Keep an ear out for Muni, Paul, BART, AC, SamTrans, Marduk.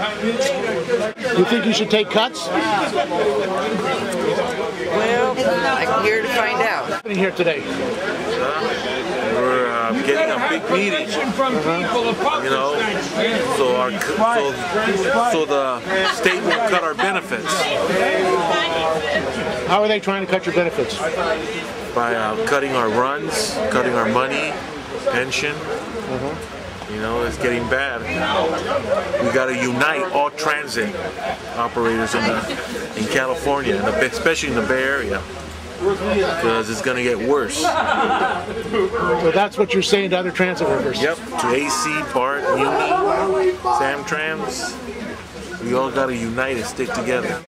You think you should take cuts? Well, I'm here to find out. What's happening here today? We're getting a big meeting, you know, so the state will cut our benefits. How are they trying to cut your benefits? By cutting our runs, cutting our money, pension. You know, it's getting bad. We got to unite all transit operators in California, especially in the Bay Area, because it's going to get worse. So that's what you're saying to other transit workers? Yep, to AC, BART, Uni, SamTrans. We all got to unite and stick together.